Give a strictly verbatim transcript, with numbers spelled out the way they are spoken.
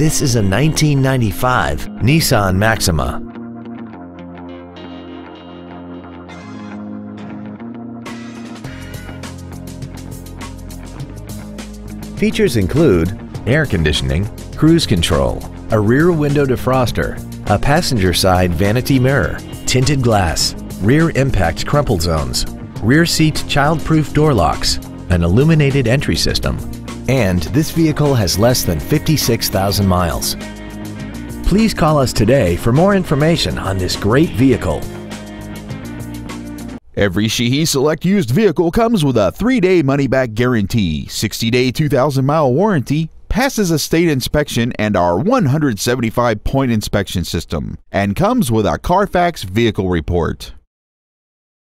This is a nineteen ninety-five Nissan Maxima. Features include air conditioning, cruise control, a rear window defroster, a passenger side vanity mirror, tinted glass, rear impact crumple zones, rear seat child-proof door locks, an illuminated entry system, and this vehicle has less than fifty-six thousand miles. Please call us today for more information on this great vehicle. Every Sheehy Select used vehicle comes with a three day money-back guarantee, sixty day, two thousand mile warranty, passes a state inspection and our one hundred seventy-five point inspection system, and comes with a Carfax vehicle report.